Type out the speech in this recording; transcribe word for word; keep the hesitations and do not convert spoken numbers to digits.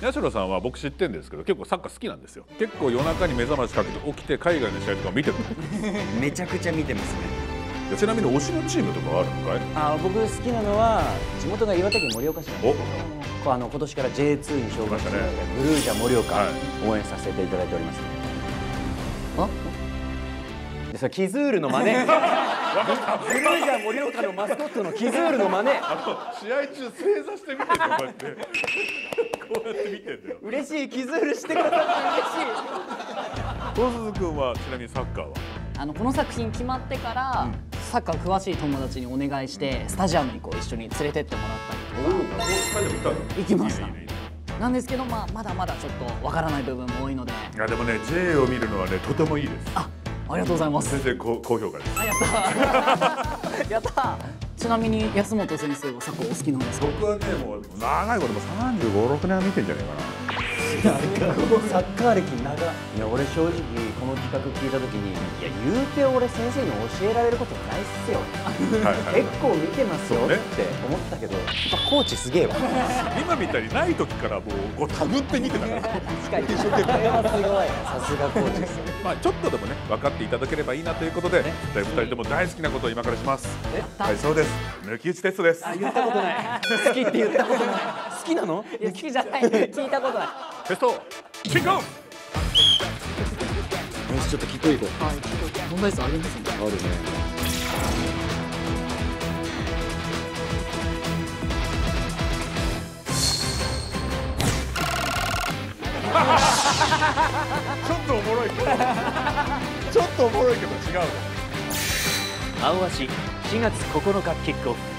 八代さんは僕知ってるんですけど結構サッカー好きなんですよ。結構夜中に目覚ましかけて起きて海外の試合とか見てるめちゃくちゃ見てますね。ちなみに推しのチームとかあるのかい？あ、僕好きなのは地元が岩手県盛岡市なんですけど、あの今年から ジェイツー に昇格してブルージャ盛岡、はい、応援させていただいております、ね、あでそれキズールの真似ブルージャ盛岡のマスコットのキズールの真似あの試合中正座して見てるこうやってこうやって見てるんだよ。嬉しい、キズールしてくださって嬉しい。小鈴君はちなみにサッカーは？あのこの作品決まってから、うん、サッカー詳しい友達にお願いしてスタジアムにこう一緒に連れてってもらったりとか行きました。なんですけど、まあ、まだまだちょっとわからない部分も多いので。いやでもね J を見るのはねとてもいいです。あ、ありがとうございます。先生高評価です。あ、やったやったちなみに安本先生はサッカーお好きなんですか？僕はねもう長いこともさんじゅうご、ろくねんは見てんじゃないかなサッカー歴長い。いや俺正直この企画聞いた時に、いや言うて俺先生に教えられることないっすよ結構見てますよって思ったけど、やっぱコーチすげえわ今みたいにない時からもうこう手繰って見てたから確かにこれはすごい、さすがコーチですよまあちょっとでもね分かっていただければいいなということで、ふたりとも大好きなことを今からします。はい、そうです。抜き打ちテストです。あ、言ったことない。好きって言ったことない。好きなの？いや好きじゃない。聞いたことない。テスト。キックオフ。よし、ちょっと聞こえこう。はい。問題数あるんですね。あるね。ちょっとおもろいけど。ちょっとおもろいけど違う。青足しがつここのかキックオフ。